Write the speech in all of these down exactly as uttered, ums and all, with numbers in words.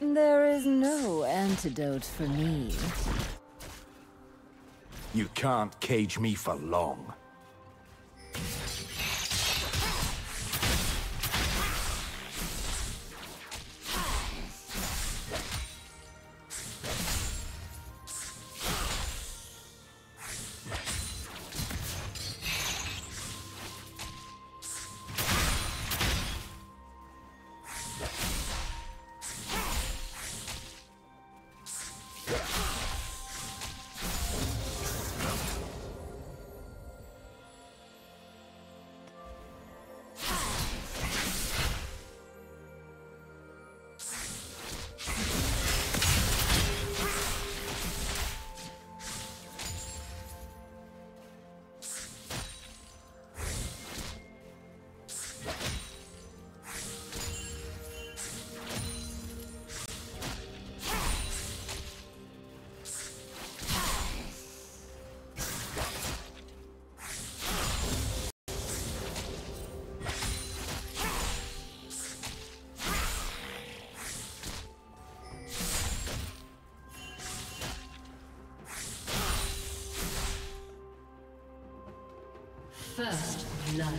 There is no antidote for me. You can't cage me for long. First blood.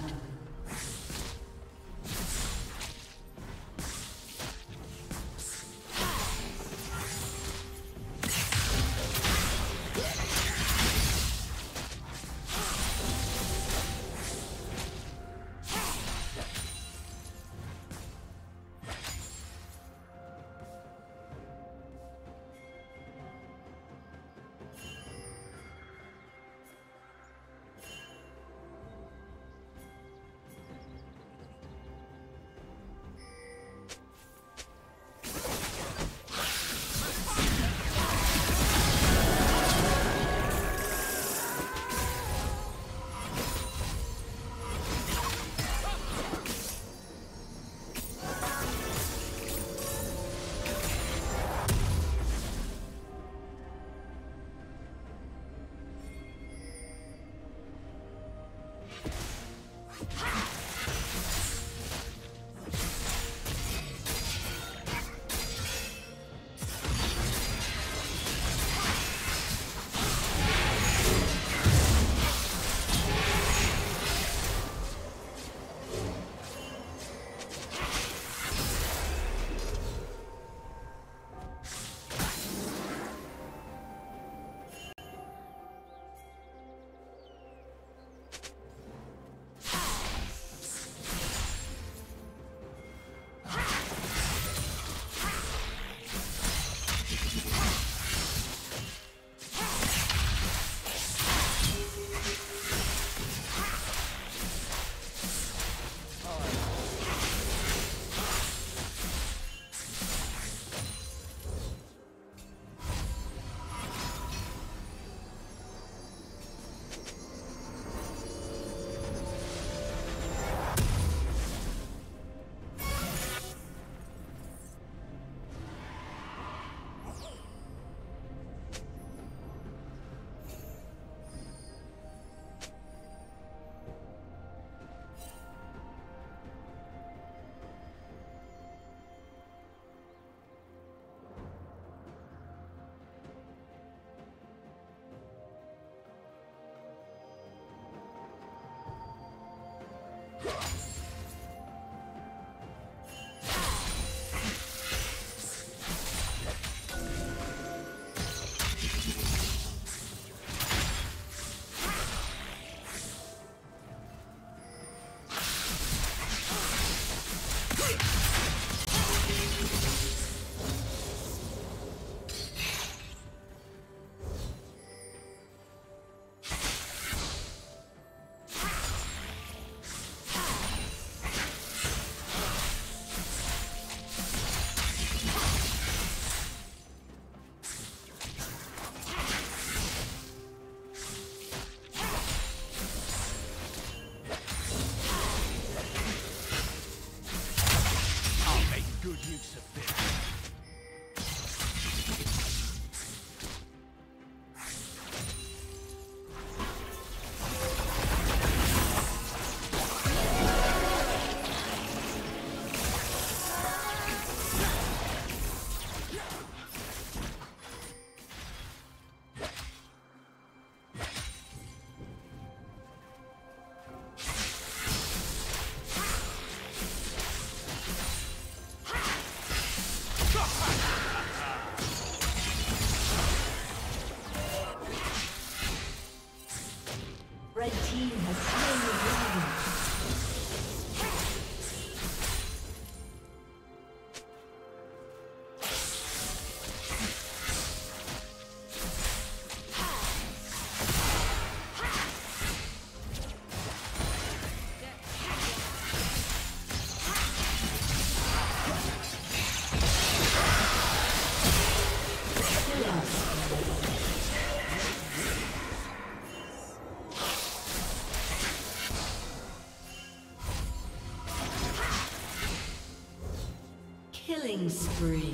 Killing spree.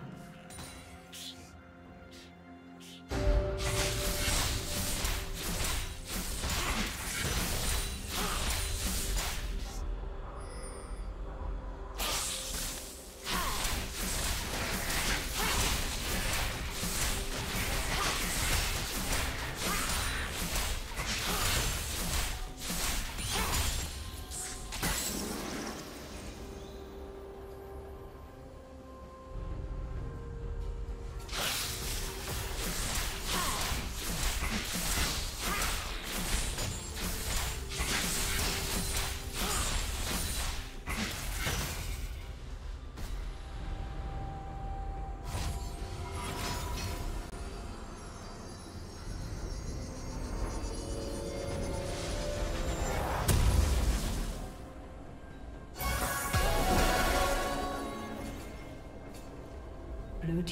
Blue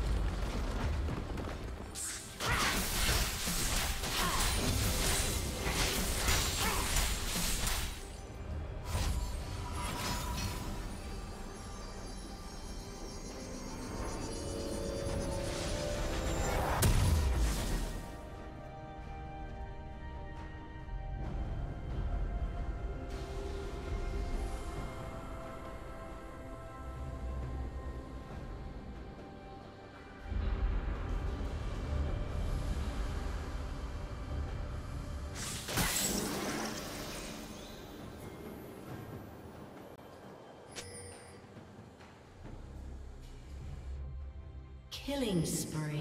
Killing spree.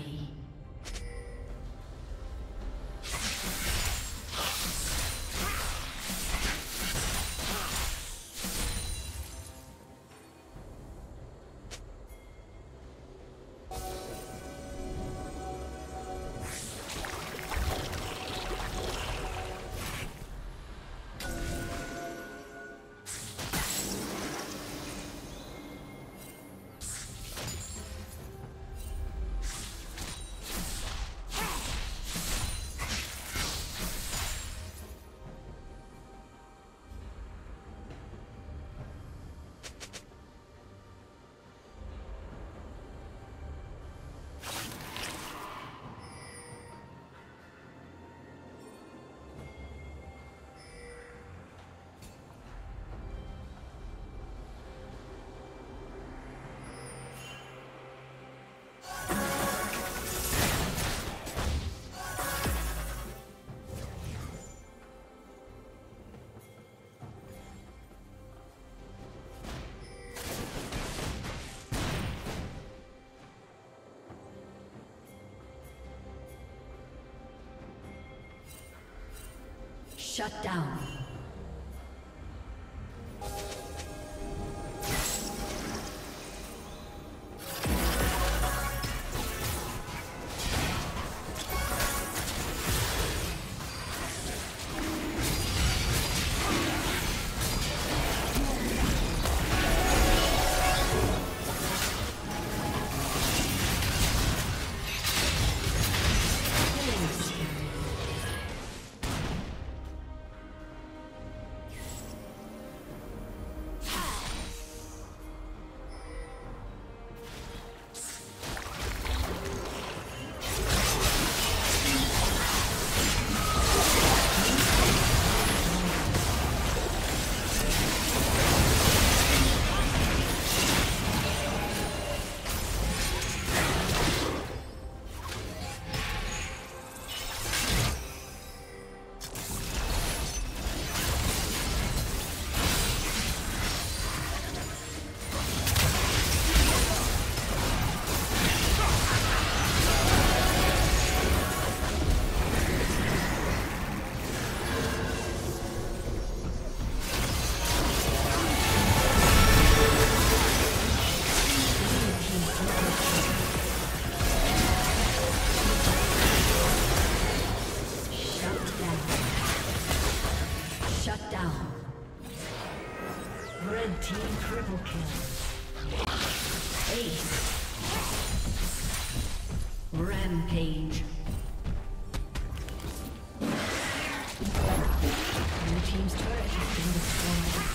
Shut down. down. Red team triple kill. Ace. Rampage. Blue team's turret has been destroyed.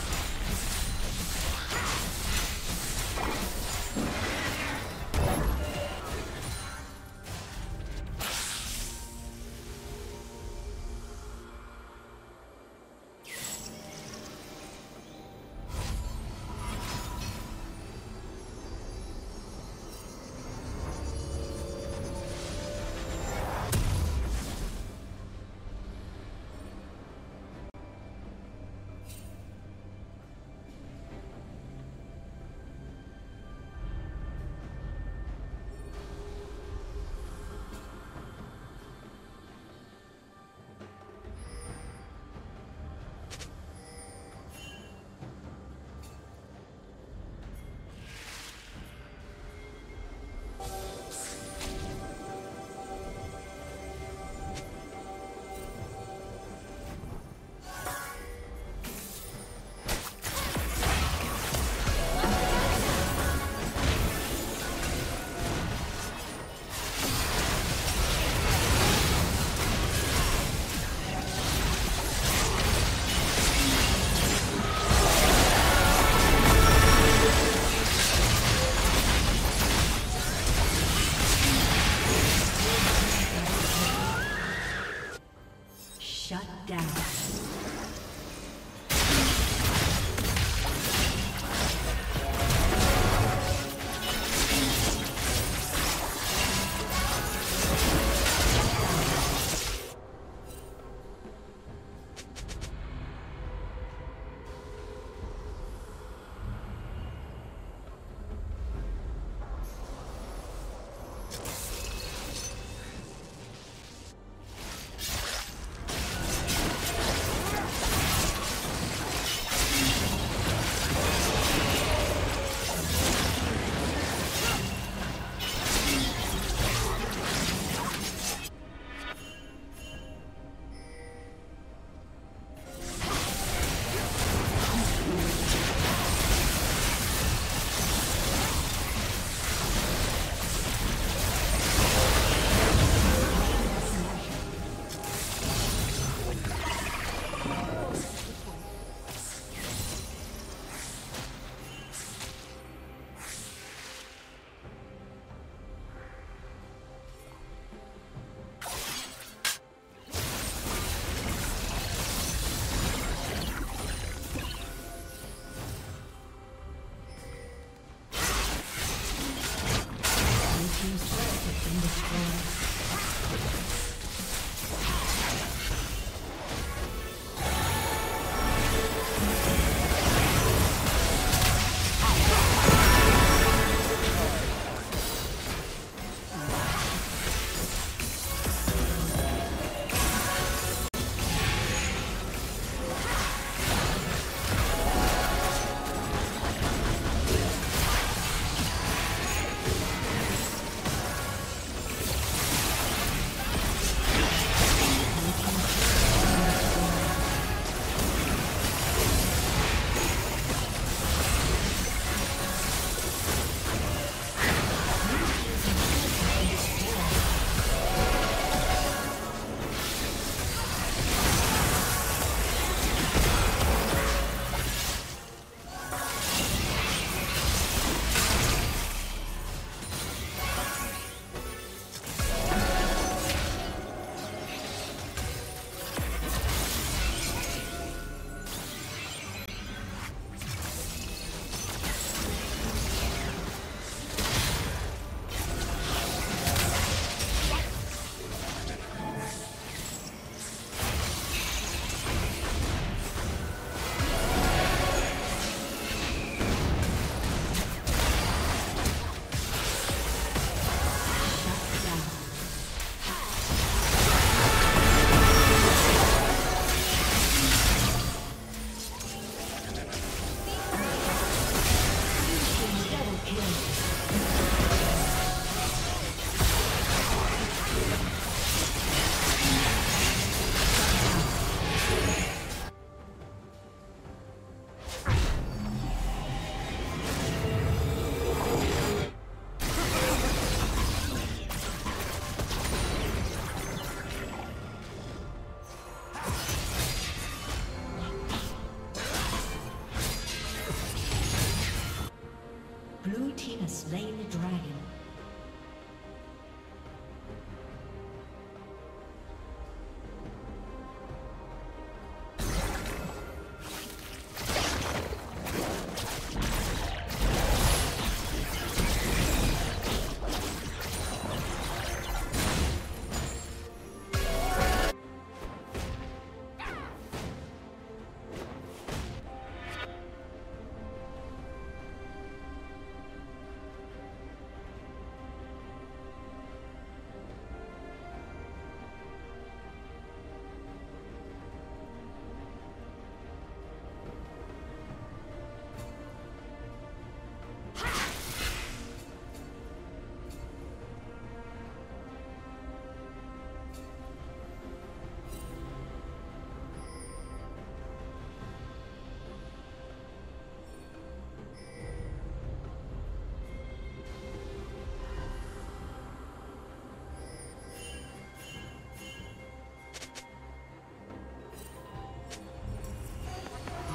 slain the dragon.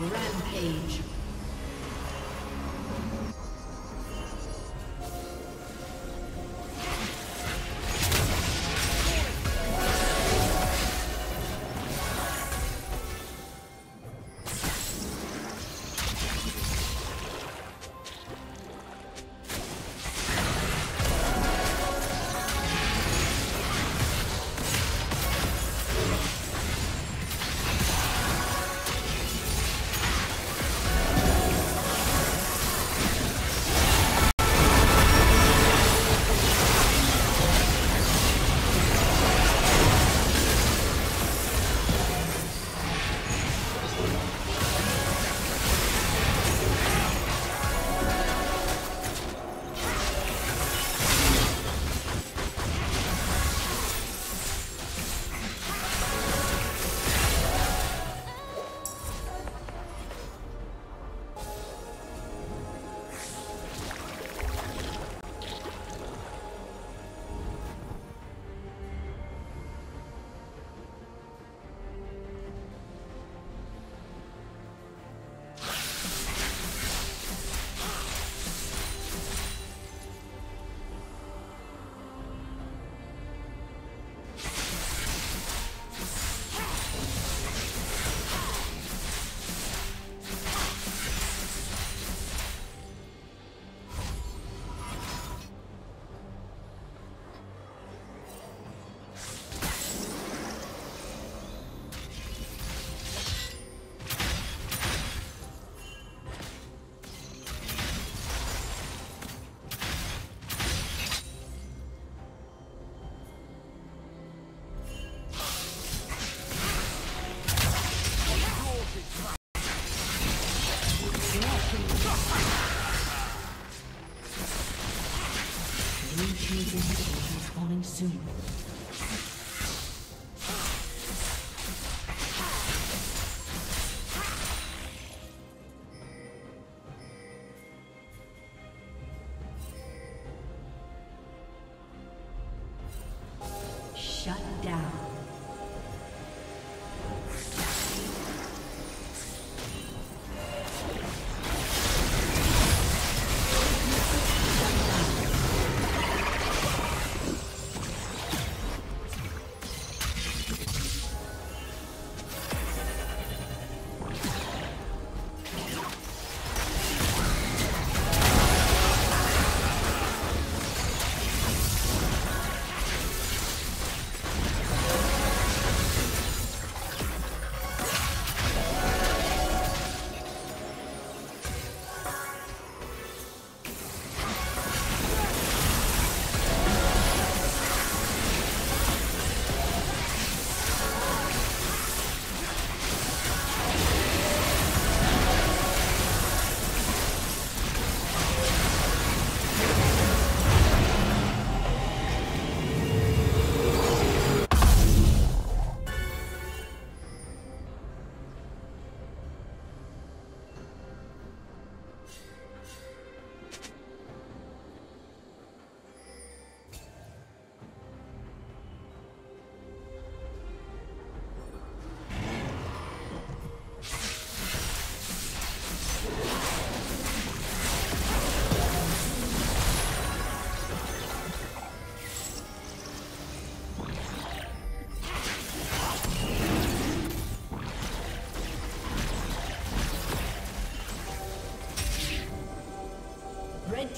Rampage. Soon. Shut down.